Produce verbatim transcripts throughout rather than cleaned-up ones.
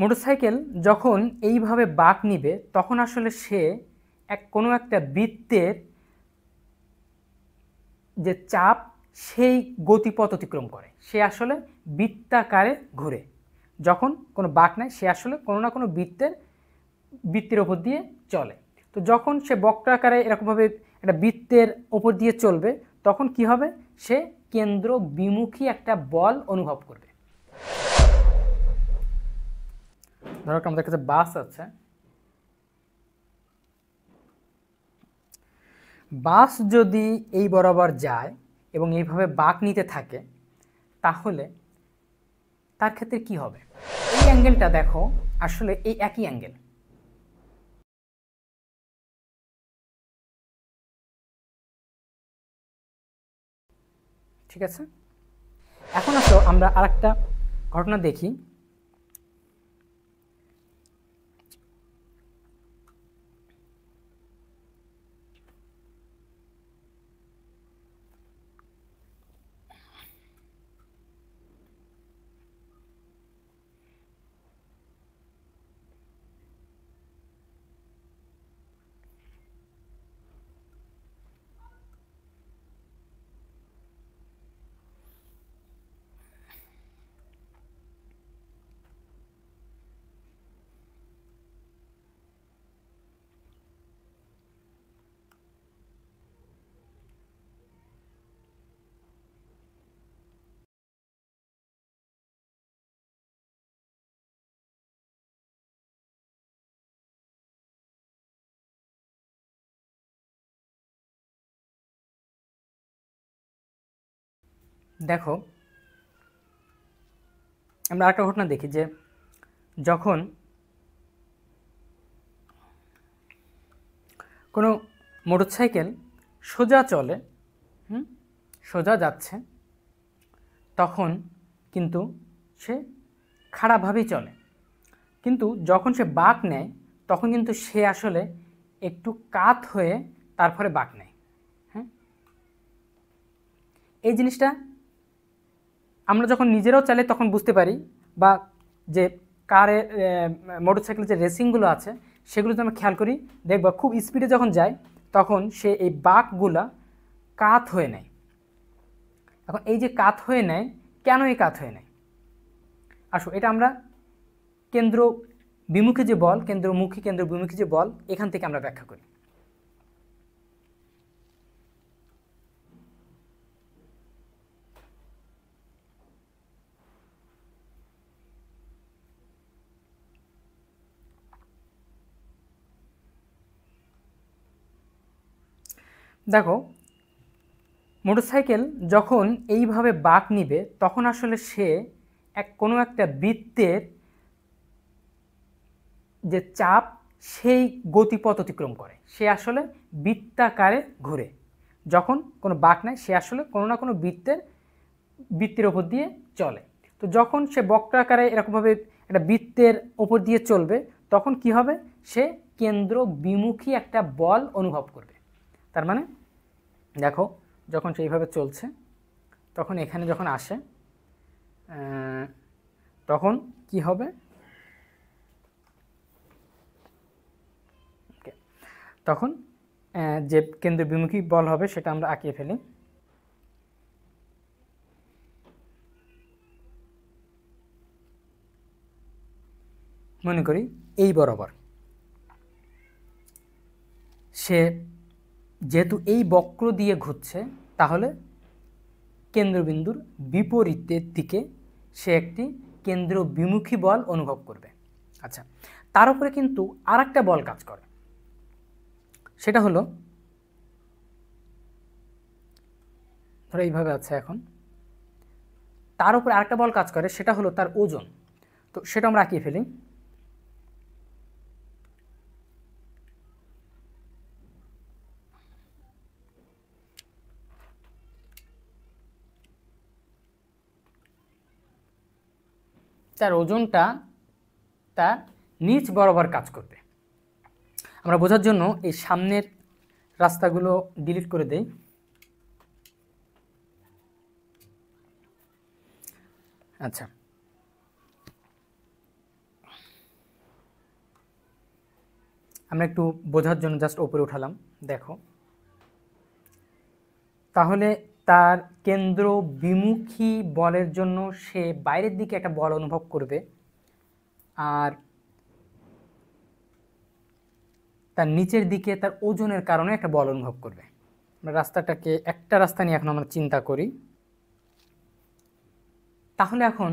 Motorcycle যখন এইভাবে বাঁক নেবে তখন আসলে সে এক কোনো একটা বৃত্তের যে চাপ সেই গতিপথ অতিক্রম করে, সে আসলে বৃত্তাকারে ঘুরে। যখন কোনো বাঁক নেয় সে আসলে কোনো না কোনো বৃত্তের বৃত্তের ওপর দিয়ে চলে। তো যখন সে বক্রাকারে এরকমভাবে একটা বৃত্তের ওপর দিয়ে চলবে তখন কি হবে, সে কেন্দ্র বিমুখী একটা বল অনুভব করবে। ধরো আমাদের কাছে বাস আছে, বাস যদি এই বরাবর যায় এবং এইভাবে বাঁক নিতে থাকে তাহলে তার ক্ষেত্রে কি হবে, এই অ্যাঙ্গেলটা দেখো আসলে এই একই অ্যাঙ্গেল, ঠিক আছে। এখন আসো আমরা আরেকটা ঘটনা দেখি। দেখো আমরা আরেকটা ঘটনা দেখি যে যখন কোনো মোটরসাইকেল সোজা চলে, হুম সোজা যাচ্ছে, তখন কিন্তু সে খারাপভাবেই চলে। কিন্তু যখন সে বাঁক নেয় তখন কিন্তু সে আসলে একটু কাত হয়ে তারপরে বাঁক নেয়। হ্যাঁ, এই জিনিসটা আমরা যখন নিজেরাও চালাই তখন বুঝতে পারি, বা যে কারে মোটরসাইকেলের যে রেসিংগুলো আছে সেগুলো যদি আমরা খেয়াল করি দেখবা খুব স্পিডে যখন যায় তখন সে এই বাঁকগুলা কাত হয়ে নেয়। এখন এই যে কাত হয়ে নেয়, কেন এই কাত হয়ে নেয়, আসো এটা আমরা কেন্দ্র বিমুখী যে বল, কেন্দ্রমুখী কেন্দ্র বিমুখী যে বল, এখান থেকে আমরা ব্যাখ্যা করি। দেখো মোটরসাইকেল যখন এইভাবে বাঁক নিবে তখন আসলে সে এক কোনো একটা বৃত্তের যে চাপ সেই গতিপথ অতিক্রম করে, সে আসলে বৃত্তাকারে ঘুরে। যখন কোনো বাঁক নেয় সে আসলে কোনো না কোনো বৃত্তের বৃত্তের ওপর দিয়ে চলে। তো যখন সে বক্রাকারে এরকমভাবে একটা বৃত্তের ওপর দিয়ে চলবে তখন কি হবে, সে কেন্দ্র বিমুখী একটা বল অনুভব করবে। তার মানে দেখো যখন সেইভাবে চলছে তখন এখানে যখন আসে তখন কি হবে, তখন যে কেন্দ্র বিমুখী বল হবে সেটা আমরা আঁকিয়ে ফেলি। মনে করি এই বরাবর সে যেহেতু এই বক্র দিয়ে ঘুরছে তাহলে কেন্দ্রবিন্দুর বিপরীতের দিকে সে একটি কেন্দ্র বিমুখী বল অনুভব করবে। আচ্ছা, তার উপরে কিন্তু আর একটা বল কাজ করে, সেটা হলো ধরো এইভাবে আছে, এখন তার উপরে আরেকটা বল কাজ করে সেটা হলো তার ওজন। তো সেটা আমরা আঁকিয়ে ফেলি। তার ওজনটা তার নিচ বরাবর কাজ করবে। আমরা বোঝার জন্য এই সামনের রাস্তাগুলো ডিলিট করে দেই। আচ্ছা, আমরা একটু বোঝার জন্য জাস্ট উপরে উঠালাম। দেখো তাহলে তার কেন্দ্র বিমুখী বলের জন্য সে বাইরের দিকে একটা বল অনুভব করবে, আর তার নিচের দিকে তার ওজনের কারণে একটা বল অনুভব করবে। রাস্তাটাকে একটা রাস্তা নিয়ে এখন আমরা চিন্তা করি। তাহলে এখন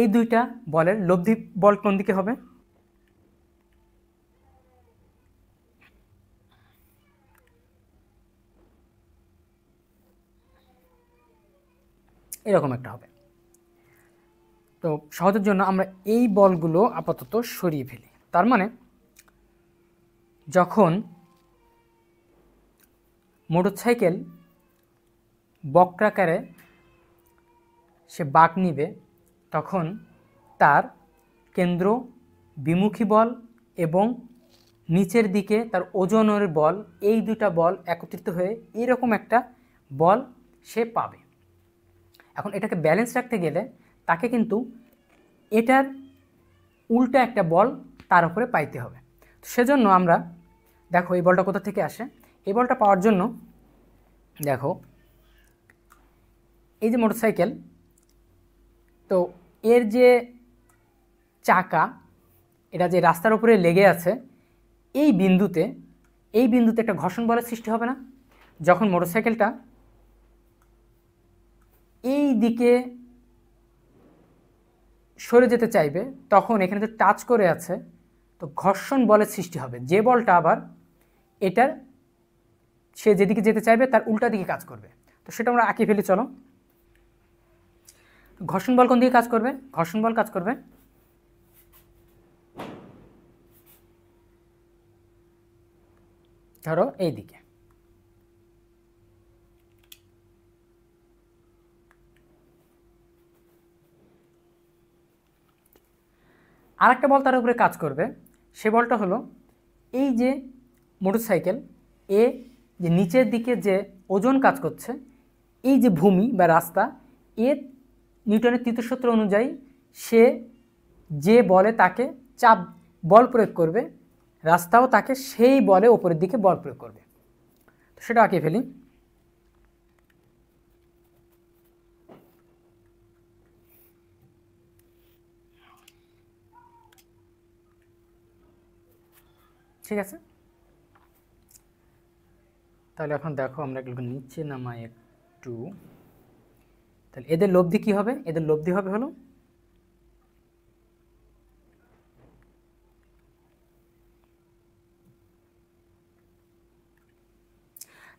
এই দুইটা বলের লব্ধি বল কোন দিকে হবে? এরকম একটা হবে। তো সহজের জন্য আমরা এই বলগুলো আপাতত সরিয়ে ফেলি। তার মানে যখন মোটরসাইকেল বক্রাকারে সে বাঁক নিবে তখন তার কেন্দ্র বিমুখী বল এবং নিচের দিকে তার ওজনের বল, এই দুটা বল একত্রিত হয়ে এরকম একটা বল সে পাবে। এখন এটাকে ব্যালেন্স রাখতে গেলে তাকে কিন্তু এটার উল্টা একটা বল তার উপরে পাইতে হবে। সেজন্য আমরা দেখো এই বলটা কোথা থেকে আসে। এই বলটা পাওয়ার জন্য দেখো এই যে মোটরসাইকেল, তো এর যে চাকা এটা যে রাস্তার উপরে লেগে আছে এই বিন্দুতে, এই বিন্দুতে একটা ঘর্ষণ বলের সৃষ্টি হবে না? যখন মোটরসাইকেলটা এই দিকে সরে যেতে চাইবে তখন এখানে তো টাচ করে আছে, তো ঘর্ষণ বলের সৃষ্টি হবে, যে বলটা আবার এটার সে যেদিকে যেতে চাইবে তার উল্টা দিকে কাজ করবে। তো সেটা আমরা আঁকিয়ে ফেলি। চলো, ঘর্ষণ বল কোন দিকে কাজ করবে? ঘর্ষণ বল কাজ করবে ধরো এই দিকে। আর একটা বল তার উপরে কাজ করবে, সে বলটা হলো এই যে মোটরসাইকেল এ যে নিচের দিকে যে ওজন কাজ করছে, এই যে ভূমি বা রাস্তা এ নিউটনের তৃতীয় সূত্র অনুযায়ী সে যে বলে তাকে চাপ বল প্রয়োগ করবে, রাস্তাও তাকে সেই বলে ওপরের দিকে বল প্রয়োগ করবে। তো সেটা আঁকিয়ে ফেলি। ঠিক আছে, তাহলে এখন দেখো আমরা এগুলোকে নিচে নামাই একটু। তাহলে এদের লব্ধি কি হবে? এদের লব্ধি হবে হলো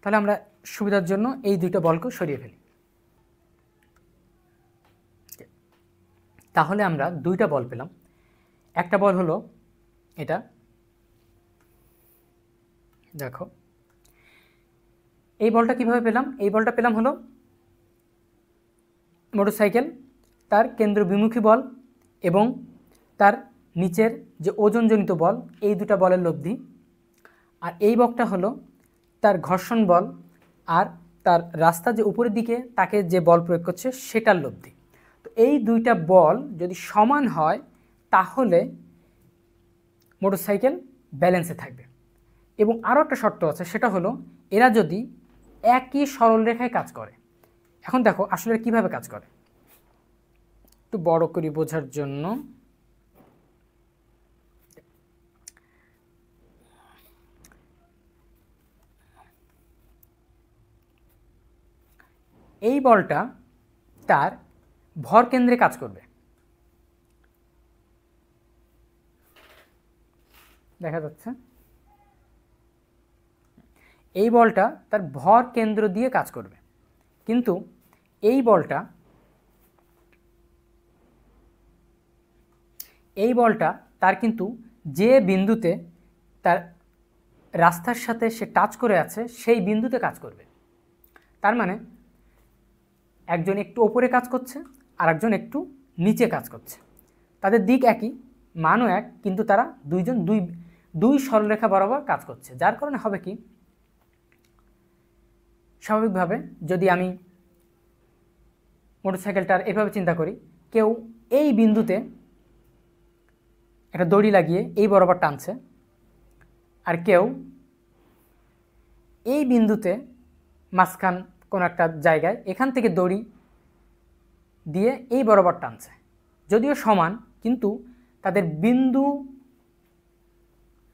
তাহলে আমরা সুবিধার জন্য এই দুইটা বলকে সরিয়ে ফেলি। তাহলে আমরা দুইটা বল পেলাম। একটা বল হলো এটা, দেখো এই বলটা কিভাবে পেলাম? এই বলটা পেলাম হলো মোটরসাইকেল তার কেন্দ্র বিমুখী বল এবং তার নিচের যে ওজনজনিত বল, এই দুটা বলের লব্ধি। আর এই বলটা হলো তার ঘর্ষণ বল আর তার রাস্তা যে উপরের দিকে তাকে যে বল প্রয়োগ করছে সেটার লব্ধি। তো এই দুইটা বল যদি সমান হয় তাহলে মোটরসাইকেল ব্যালেন্সে থাকবে। এবং আরও একটা শর্ত আছে, সেটা হলো এরা যদি একই সরলরেখায় কাজ করে। এখন দেখো আসলে কিভাবে কাজ করে, একটু বড় করে বোঝার জন্য এই বলটা তার ভর কেন্দ্রে কাজ করবে। দেখা যাচ্ছে এই বলটা তার ভর কেন্দ্র দিয়ে কাজ করবে, কিন্তু এই বলটা এই বলটা তার কিন্তু যে বিন্দুতে তার রাস্তার সাথে সে টাচ করে আছে সেই বিন্দুতে কাজ করবে। তার মানে একজন একটু ওপরে কাজ করছে আর একজন একটু নিচে কাজ করছে, তাদের দিক একই, মানও এক, কিন্তু তারা দুইজন দুই দুই সরলরেখা বরাবর কাজ করছে। যার কারণে হবে কি, স্বাভাবিকভাবে যদি আমি মোটরসাইকেলটার এভাবে চিন্তা করি, কেউ এই বিন্দুতে একটা দড়ি লাগিয়ে এই বরাবর টানছে, আর কেউ এই বিন্দুতে মাঝখান কোনো একটা জায়গায় এখান থেকে দড়ি দিয়ে এই বরাবর টানছে। যদিও সমান, কিন্তু তাদের বিন্দু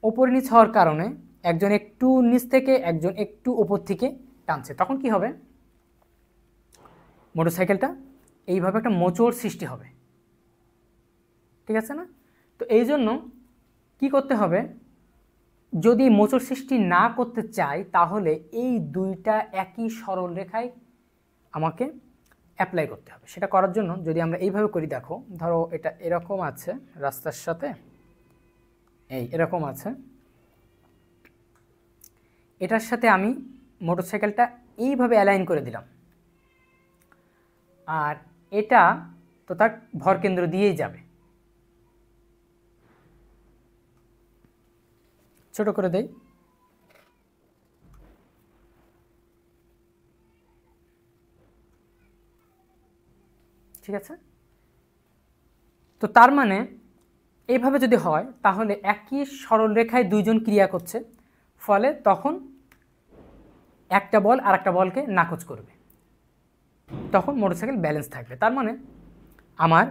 ওপর নিচ হওয়ার কারণে একজন একটু নিচ থেকে একজন একটু ওপর থেকে টানছে। তখন কি হবে, মোটরসাইকেলটা এইভাবে একটা মোচড় সৃষ্টি হবে, ঠিক আছে না? তো এই জন্য কী করতে হবে, যদি মোচড় সৃষ্টি না করতে চাই তাহলে এই দুইটা একই সরল রেখায় আমাকে অ্যাপ্লাই করতে হবে। সেটা করার জন্য যদি আমরা এইভাবে করি, দেখো ধরো এটা এরকম আছে রাস্তার সাথে, এই এরকম আছে, এটার সাথে আমি মোটরসাইকেলটা এইভাবে অ্যালাইন করে দিলাম, আর এটা তো তার ভরকেন্দ্র দিয়েই যাবে। ছোট করে দেই, ঠিক আছে? তো তার মানে এইভাবে যদি হয় তাহলে একই সরলরেখায় দুইজন ক্রিয়া করছে, ফলে তখন একটা বল আর একটা বলকে নাকচ করবে, তখন মোটরসাইকেল ব্যালেন্স থাকবে। তার মানে আমার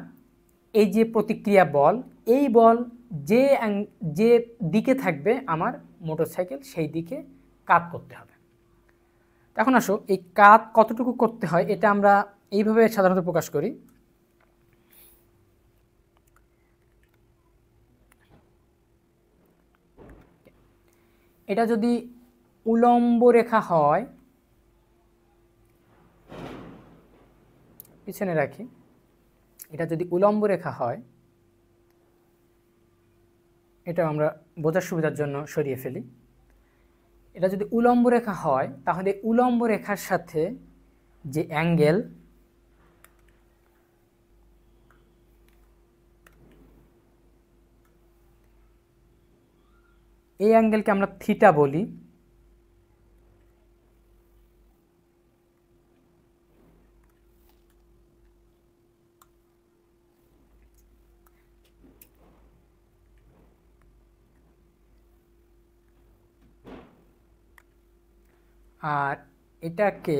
এই যে প্রতিক্রিয়া বল, এই বল যে যে দিকে থাকবে আমার মোটরসাইকেল সেই দিকে কাত করতে হবে। এখন আসো এই কাত কতটুকু করতে হয়, এটা আমরা এইভাবে সাধারণত প্রকাশ করি, এটা যদি উলম্ব রেখা হয়, পিছনে রাখি, এটা যদি উলম্ব রেখা হয়, এটা আমরা বোঝার সুবিধার জন্য সরিয়ে ফেলি, এটা যদি উলম্ব রেখা হয় তাহলে উলম্ব রেখার সাথে যে অ্যাঙ্গেল, এই অ্যাঙ্গেলকে আমরা থিটা বলি, আর এটাকে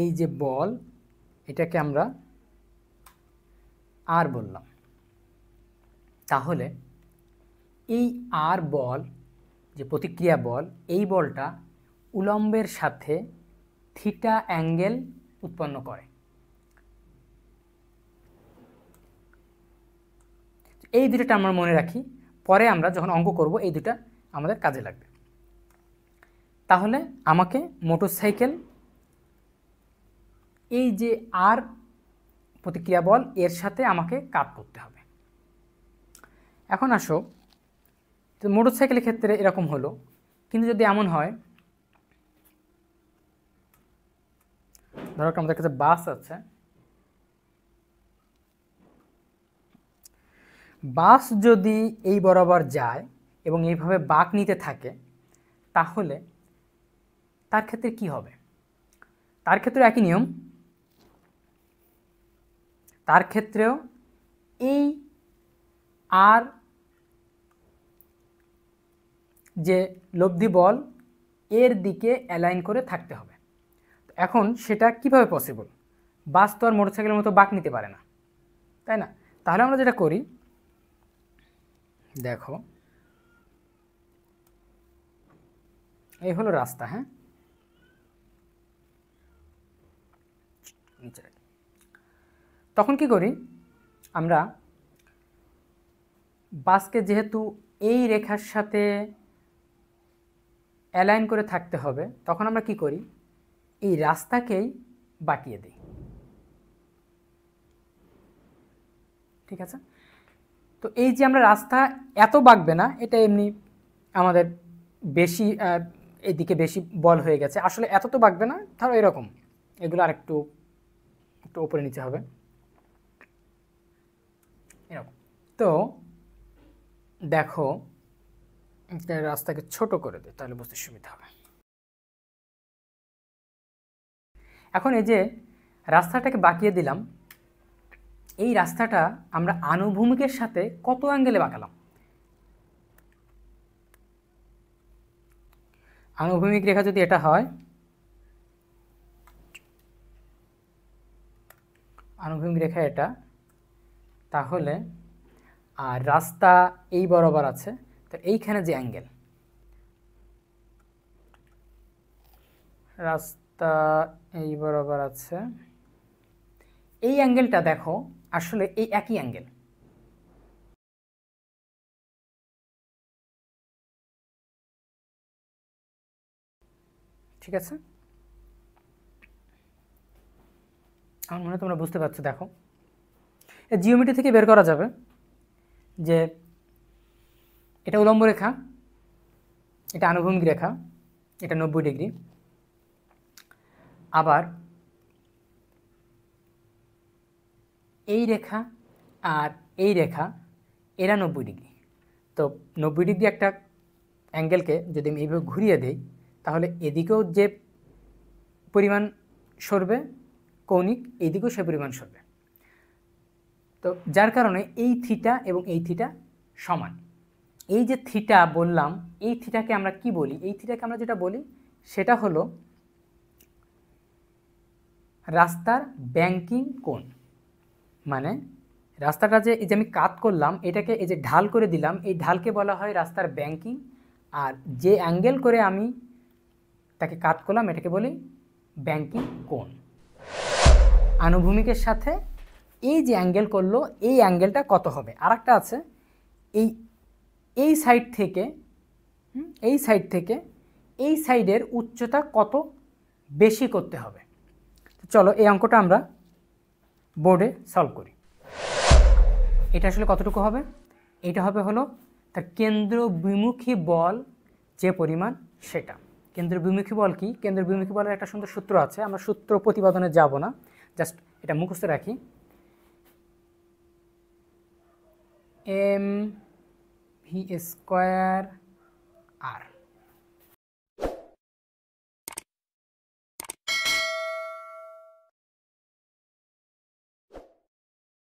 এই যে বল এটাকে আমরা আর বললাম। তাহলে এই আর বল যে প্রতিক্রিয়া বল, এই বলটা উলম্বের সাথে থিটা অ্যাঙ্গেল উৎপন্ন করে। এই দুটোটা আমরা মনে রাখি, পরে আমরা যখন অঙ্ক করব এই দুটো আমাদের কাজে লাগবে। তাহলে আমাকে মোটরসাইকেল এই যে আর প্রতিক্রিয়া বল এর সাথে আমাকে কাট করতে হবে। এখন আসো, তো মোটরসাইকেলের ক্ষেত্রে এরকম হলো, কিন্তু যদি এমন হয়, ধরো আমাদের কাছে বাস আছে, বাস যদি এই বরাবর যায় এবং এইভাবে বাঁক নিতে থাকে তাহলে তার ক্ষেত্রে কি হবে? তার ক্ষেত্রে একই নিয়ম, তার ক্ষেত্রেও এই আর যে লব্ধি বল এর দিকে অ্যালাইন করে থাকতে হবে। এখন সেটা কিভাবে পসিবল? বাস তো আর মোটরসাইকেলের মতো বাঁক নিতে পারে না, তাই না? তাহলে আমরা যেটা করি, দেখো এই হলো রাস্তা, হ্যাঁ, তখন কি করি আমরা, বাসকে যেহেতু এই রেখার সাথে অ্যালাইন করে থাকতে হবে, তখন আমরা কি করি, এই রাস্তাকেই বাঁকিয়ে দিই, ঠিক আছে? তো এই যে আমরা রাস্তা এত বাঁকবে না, এটা এমনি আমাদের বেশি এদিকে বেশি বল হয়ে গেছে, আসলে এত তো বাঁকবে না, ধরো এরকম, এগুলো আর একটু একটু উপরে নিচে হবে এরকম। তো দেখো রাস্তাকে ছোট করে দেয়, তাহলে বুঝতে সুবিধা হবে। এখন এই যে রাস্তাটাকে বাঁকিয়ে দিলাম, এই রাস্তাটা আমরা আনুভূমিকের সাথে কত অ্যাঙ্গেলে বাঁকালাম, आनुभूमिक रेखा जो एटा है आनुभूमिक रेखा एटा ताहले आर रास्ता ए बराबर आछे तो एइखाने जे एंगेल रास्ता ए बराबर आछे एइ एंगेलटा देखो आसले एइ एकई एंगेल ठीक है। आमार मने तोमरा बुझते पारछो देखो जिओमेट्री थेके बेर करा जाबे जे एटा उलम्ब रेखा एटा आनुभूमिक रेखा एटा नब्बे डिग्री आबार एई रेखा आर एई रेखा एरा नब्बे डिग्री तो नब्बे डिग्री एक एंगेल के जदि आमि एइभाबे घुरिये देई ताहले एदिकेও যে পরিমাণ সরবে কৌণিক এদিকেও সেই পরিমাণ সরবে তো যার কারণে এই থিটা এবং এই থিটা সমান। এই যে থিটা বললাম এই থিটাকে আমরা কি বলি এই থিটাকে আমরা যেটা বলি সেটা হলো রাস্তার ব্যাংকিং কোণ মানে রাস্তাটা যে এই যে আমি কাট করলাম এটাকে এই যে ঢাল করে দিলাম এই ঢালকে বলা হয় রাস্তার ব্যাংকিং আর যে অ্যাঙ্গেল করে আমি ताके काट करलाम एटाके बोली बैंकिंग कोण आनुभूमिकेर साथे एई जे एंगेल करलो एई एंगेलटा कत होबे आरेकटा आछे एई एई साइड थेके एई साइड थेके एई साइडेर उच्चता कत बेशी करते होबे तो चलो एई अंकटा आमरा बोर्डे सल्व करी एटा आसले कतटुकू होबे एटा होबे हलो तार केंद्रबिमुखी बल जे परिमाण सेटा केंद्रबिमुखी बल कि केंद्रबिमुखी बल एक सुंदर सूत्र आछे आमरा सूत्र प्रतिपादने जाबो ना जस्ट एटा मुखस्थ राखी एम भि स्क्वायर